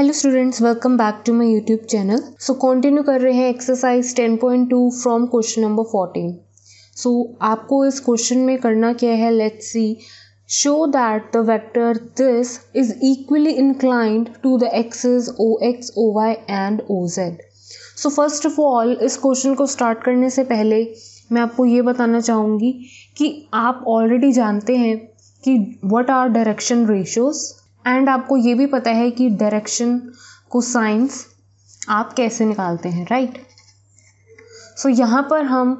Hello students, welcome back to my YouTube channel. So continue कर रहे हैं exercise 10.2 from question number 14। So आपको इस क्वेश्चन में करना क्या है, let's see. Show that the vector this is equally inclined to the axes O X, O Y and O Z. So first of all, इस क्वेश्चन को start करने से पहले मैं आपको ये बताना चाहूँगी कि आप ऑलरेडी जानते हैं कि what are direction ratios, and आपको ये भी पता है कि डायरेक्शन कोसाइंस आप कैसे निकालते हैं, राइट? सो यहाँ पर हम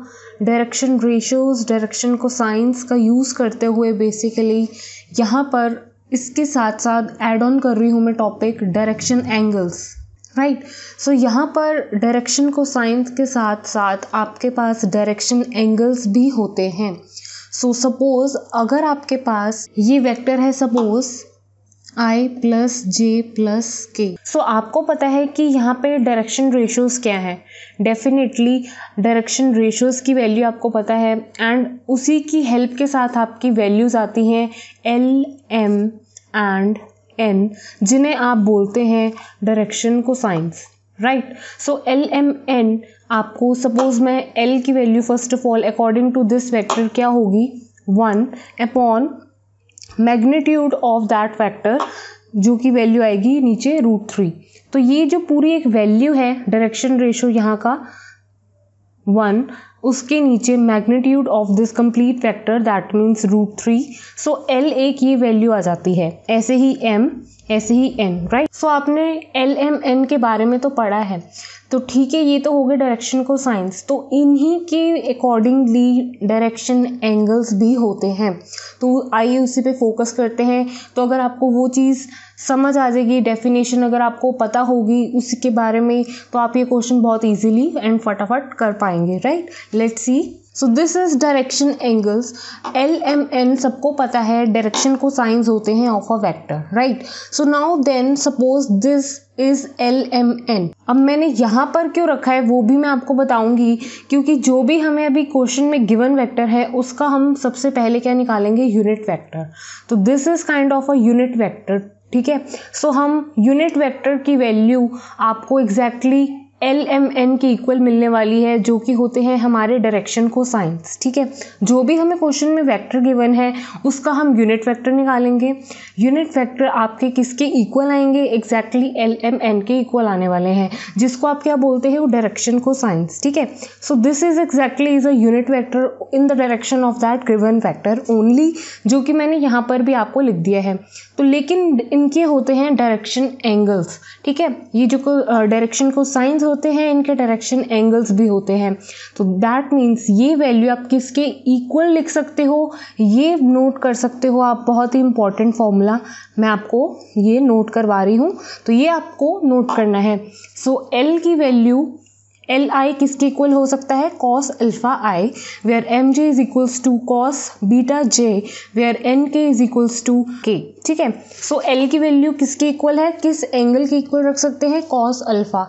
डायरेक्शन रेशियोज़, डायरेक्शन कोसाइंस का यूज़ करते हुए बेसिकली यहाँ पर इसके साथ साथ ऐड ऑन कर रही हूँ मैं topic direction angles, right? So यहाँ पर डायरेक्शन कोसाइंस के साथ साथ आपके पास डायरेक्शन एंगल्स भी होते हैं। सो सपोज़ अगर आपके पास ये वेक्टर है, suppose i plus J plus K. So आपको पता है कि यहाँ पे डायरेक्शन रेशियोज़ क्या है। डेफिनेटली डायरेक्शन रेशियोज़ की वैल्यू आपको पता है, एंड उसी की हेल्प के साथ आपकी वैल्यूज़ आती हैं l, m एंड n, जिन्हें आप बोलते हैं direction cosines, right? So l, m, n आपको, सपोज़ मैं l की value first of all according to this vector क्या होगी, 1 upon magnitude of that vector, जो कि वैल्यू आएगी नीचे √3। तो ये जो पूरी एक वैल्यू है डायरेक्शन रेशियो यहाँ का 1, उसके नीचे magnitude of this complete vector, that means √3। So l एक ये वैल्यू आ जाती है, ऐसे ही m, ऐसे ही n, राइट? सो आपने l, m, n के बारे में तो पढ़ा है, तो ठीक है, ये तो हो गए डायरेक्शन कोसाइंस। तो इन्हीं के अकॉर्डिंगली डायरेक्शन एंगल्स भी होते हैं, तो आइए उसी पे फोकस करते हैं। तो अगर आपको वो चीज़ समझ आ जाएगी, डेफिनेशन अगर आपको पता होगी उसके बारे में, तो आप ये क्वेश्चन बहुत इजीली एंड फटाफट कर पाएंगे, right? Let's see. So this is direction angles. L, M, N सबको पता है डायरेक्शन कोसाइंस होते हैं of a vector, right? So now then, suppose this is L, M, N. अब मैंने यहाँ पर क्यों रखा है वो भी मैं आपको बताऊँगी, क्योंकि जो भी हमें अभी क्वेश्चन में गिवन वेक्टर है उसका हम सबसे पहले क्या निकालेंगे, यूनिट वेक्टर। तो this is kind of a unit vector, ठीक है? सो हम यूनिट वेक्टर की वैल्यू आपको एग्जैक्टली एल, एम, एन के इक्वल मिलने वाली है, जो कि होते हैं हमारे डायरेक्शन कोसाइंस, ठीक है? जो भी हमें क्वेश्चन में वेक्टर गिवन है उसका हम यूनिट वेक्टर निकालेंगे। यूनिट वेक्टर आपके किसके इक्वल आएंगे, एग्जैक्टली एल, एम, एन के इक्वल आने वाले हैं, जिसको आप क्या बोलते हैं, वो डायरेक्शन कोसाइंस, ठीक है? So this is exactly is a unit vector in the direction of that given vector only, जो कि मैंने यहाँ पर भी आपको लिख दिया है। तो लेकिन इनके होते हैं डायरेक्शन एंगल्स, ठीक है? ये जो डायरेक्शन कोसाइंस होते हैं इनके डायरेक्शन एंगल्स भी होते हैं। तो दैट मीन्स ये वैल्यू आप किसके इक्वल लिख सकते हो, ये नोट कर सकते हो आप। बहुत ही इंपॉर्टेंट फॉर्मूला मैं आपको ये नोट करवा रही हूँ, तो ये आपको नोट करना है। सो एल की वैल्यू, एल आई किसके इक्वल हो सकता है, cos alpha I, where M J is equals to cos beta J, where N K is equals to K, ठीक है? सो एल की वैल्यू किसके इक्वल है, किस एंगल के इक्वल रख सकते हैं, कॉस अल्फा।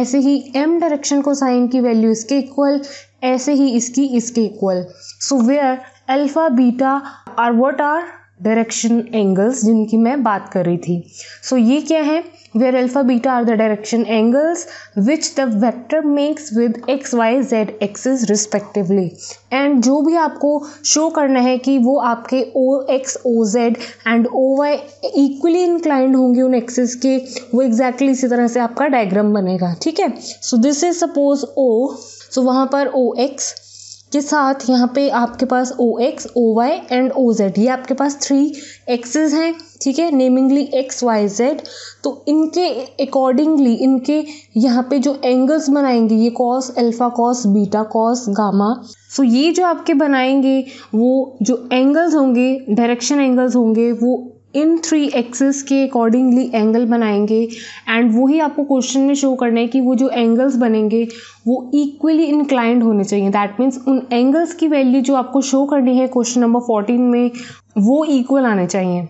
ऐसे ही एम डायरेक्शन कोसाइन की वैल्यू इसके इक्वल, ऐसे ही इसकी इसके equal. So where alpha beta are what are direction angles, जिनकी मैं बात कर रही थी। सो ये क्या है, where alpha beta are the direction angles which the vector makes with X, Y, Z axes respectively. And जो भी आपको शो करना है कि वो आपके O X, O Z and O Y equally inclined होंगे उन एक्सेस के, वो एग्जैक्टली इसी तरह से आपका डायग्राम बनेगा, ठीक है? So this is suppose O, so वहाँ पर ओ एक्स के साथ यहाँ पे आपके पास O X, O Y and O Z, ये आपके पास 3 एक्सेस हैं, ठीक है? Namingly X, Y, Z. तो इनके अकॉर्डिंगली इनके यहाँ पे जो एंगल्स बनाएंगे, ये cos alpha, cos beta, cos gamma, so ये जो आपके बनाएंगे वो जो एंगल्स होंगे, डायरेक्शन एंगल्स होंगे, वो इन 3 एक्सेस के अकॉर्डिंगली एंगल बनाएंगे। एंड वही आपको क्वेश्चन में शो करना है कि वो जो एंगल्स बनेंगे वो इक्वली इंक्लाइंड होने चाहिए। दैट मीन्स उन एंगल्स की वैल्यू जो आपको शो करनी है क्वेश्चन नंबर 14 में, वो इक्वल आने चाहिए।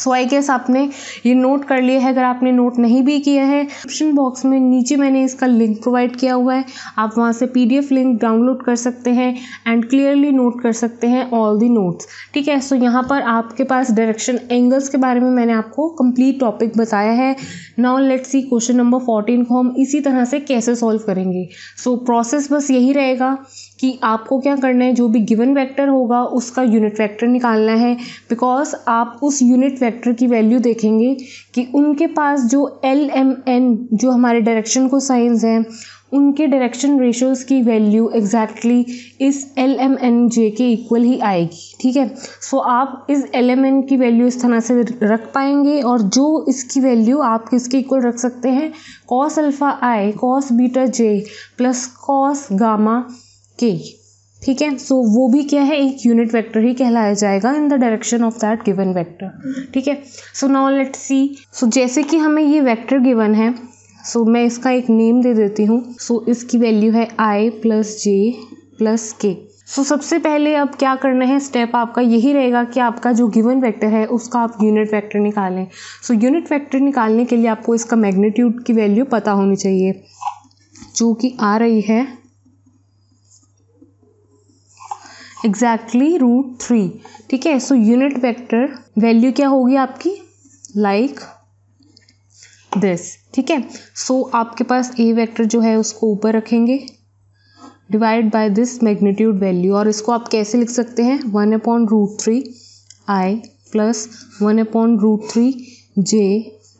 सो आई गेस आपने ये नोट कर लिया है। अगर आपने नोट नहीं भी किया है, डिस्क्रिप्शन बॉक्स में नीचे मैंने इसका लिंक प्रोवाइड किया हुआ है, आप वहाँ से PDF लिंक डाउनलोड कर सकते हैं एंड क्लियरली नोट कर सकते हैं ऑल दी नोट्स। ठीक है, सो यहाँ पर आपके पास डायरेक्शन एंगल्स के बारे में मैंने आपको कंप्लीट टॉपिक बताया है। Now let's see question number 14 को हम इसी तरह से कैसे सॉल्व करेंगे। सो प्रोसेस बस यही रहेगा कि आपको क्या करना है, जो भी गिवन वेक्टर होगा उसका यूनिट वेक्टर निकालना है, बिकॉज आप उस यूनिट वेक्टर की वैल्यू देखेंगे कि उनके पास जो LMN जो हमारे डायरेक्शन को साइंस हैं उनके डायरेक्शन रेशियोज़ की वैल्यू एग्जैक्टली इस LMNJ के इक्वल ही आएगी। ठीक है, सो आप इस LMN की वैल्यू इस तरह से रख पाएंगे और जो इसकी वैल्यू आप किसके इक्वल रख सकते हैं, cos alpha I cos beta J plus cos gamma K। ठीक है, सो वो भी क्या है, एक यूनिट वेक्टर ही कहलाया जाएगा in the direction of that given vector. ठीक है, सो नाउ लेट्स सी। सो जैसे कि हमें ये वेक्टर गिवन है, सो मैं इसका एक नेम दे देती हूँ। सो इसकी वैल्यू है I plus J plus K। So सबसे पहले अब क्या करना है, स्टेप आपका यही रहेगा कि आपका जो गिवन वेक्टर है उसका आप यूनिट वेक्टर निकालें। सो यूनिट वेक्टर निकालने के लिए आपको इसका मैग्नीट्यूड की वैल्यू पता होनी चाहिए, जो कि आ रही है एग्जैक्टली √3। ठीक है, सो यूनिट वेक्टर वैल्यू क्या होगी आपकी, लाइक दिस। ठीक है, सो आपके पास A वेक्टर जो है उसको ऊपर रखेंगे divide by this magnitude value, और इसको आप कैसे लिख सकते हैं, 1/√3 I plus 1/√3 J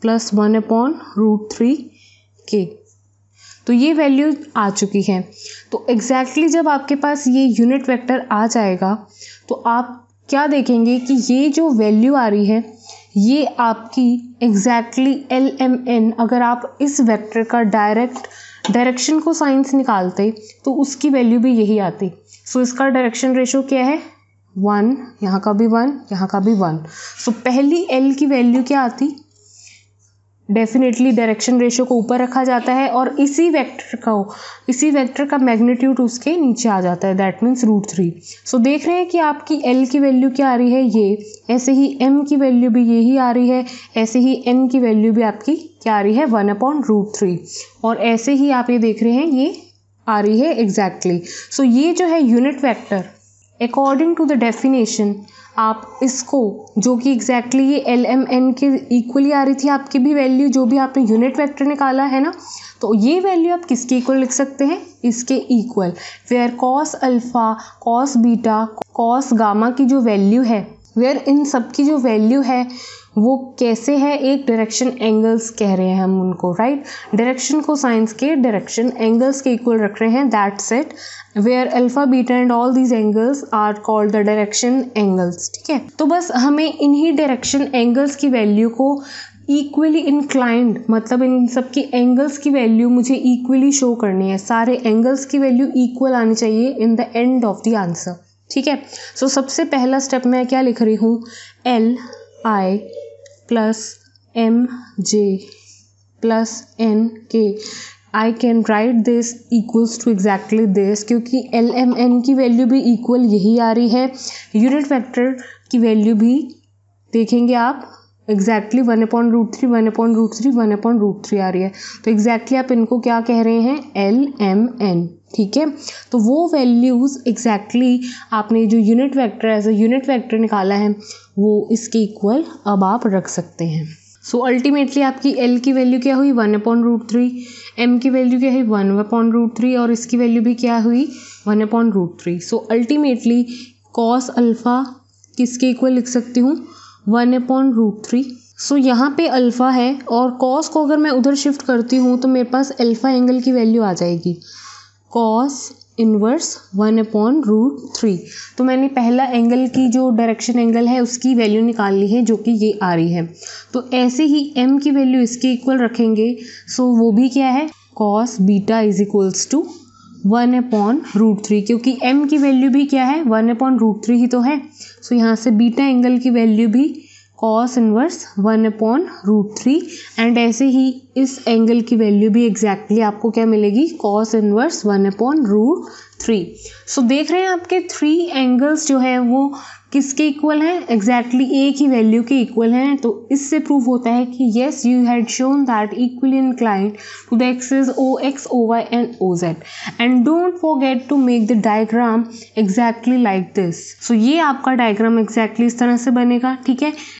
plus 1/√3 K। तो ये वैल्यू आ चुकी है। तो एग्जैक्टली जब आपके पास ये यूनिट वेक्टर आ जाएगा तो आप क्या देखेंगे कि ये जो वैल्यू आ रही है ये आपकी एग्जैक्टली LMN, अगर आप इस वेक्टर का डायरेक्ट डायरेक्शन को साइंस निकालते तो उसकी वैल्यू भी यही आती। सो इसका डायरेक्शन रेशो क्या है, 1, यहाँ का भी 1, यहाँ का भी 1। सो पहली L की वैल्यू क्या आती, डेफिनेटली डायरेक्शन रेशो को ऊपर रखा जाता है और इसी वेक्टर का मैग्नीट्यूड उसके नीचे आ जाता है, दैट मीन्स √3। सो देख रहे हैं कि आपकी L की वैल्यू क्या आ रही है, ये। ऐसे ही M की वैल्यू भी यही आ रही है, ऐसे ही N की वैल्यू भी आपकी क्या आ रही है, 1/√3। और ऐसे ही आप ये देख रहे हैं ये आ रही है एग्जैक्टली। सो ये जो है unit vector according to the definition आप इसको, जो कि एग्जैक्टली ये LMN के इक्वली आ रही थी आपकी भी वैल्यू, जो भी आपने यूनिट वेक्टर निकाला है ना, तो ये वैल्यू आप किसके इक्वल लिख सकते हैं, इसके equal, where cos alpha cos beta cos gamma की जो वैल्यू है, वेयर इन सब की जो वैल्यू है वो कैसे है, एक डायरेक्शन एंगल्स कह रहे हैं हम उनको, राइट, डायरेक्शन को साइंस के डायरेक्शन एंगल्स के इक्वल रख रहे हैं, that's it, where alpha beta and all these angles are called the direction angles. ठीक है, तो बस हमें इन्हीं डायरेक्शन एंगल्स की वैल्यू को इक्वली इंक्लाइंड, मतलब इन सब की एंगल्स की वैल्यू मुझे इक्वली शो करनी है, सारे एंगल्स की वैल्यू इक्वल आनी चाहिए in the end of the answer. ठीक है, सो सबसे पहला स्टेप मैं क्या लिख रही हूँ, LI plus MJ plus NK। I can write this equals to exactly this, क्योंकि LMN की वैल्यू भी इक्वल यही आ रही है, यूनिट वेक्टर की वैल्यू भी देखेंगे आप एग्जैक्टली 1/√3 1/√3 1/√3 आ रही है। तो एग्जैक्टली आप इनको क्या कह रहे हैं, LMN। ठीक है, तो वो वैल्यूज़ एग्जैक्टली आपने जो unit vector as a unit vector निकाला है वो इसके इक्वल अब आप रख सकते हैं। सो अल्टीमेटली आपकी L की वैल्यू क्या हुई, 1/√3, M की वैल्यू क्या हुई, 1/√3, और इसकी वैल्यू भी क्या हुई, 1/√3। सो अल्टीमेटली कॉस अल्फ़ा किसके इक्वल लिख सकती हूँ, 1/√3। सो यहाँ पे अल्फ़ा है और कॉस को अगर मैं उधर शिफ्ट करती हूँ तो मेरे पास अल्फ़ा एंगल की वैल्यू आ जाएगी, कॉस इनवर्स 1/√3। तो मैंने पहला एंगल की जो डायरेक्शन एंगल है उसकी वैल्यू निकाल ली है, जो कि ये आ रही है। तो ऐसे ही M की वैल्यू इसके इक्वल रखेंगे, सो वो भी क्या है, cos beta is equals to 1/√3, क्योंकि M की वैल्यू भी क्या है, 1/√3 ही तो है। सो यहाँ से बीटा एंगल की वैल्यू भी कॉस इनवर्स 1/√3, एंड ऐसे ही इस एंगल की वैल्यू भी एग्जैक्टली आपको क्या मिलेगी, कॉस इनवर्स 1/√ थ्री। सो देख रहे हैं आपके थ्री एंगल्स जो है वो किसके इक्वल हैं, एग्जैक्टली एक ही वैल्यू के इक्वल हैं। तो इससे प्रूव होता है कि yes you had shown that equally inclined to the axes O X O Y and O Z and don't forget to make the diagram exactly like this. So ये आपका diagram exactly इस तरह से बनेगा, ठीक है।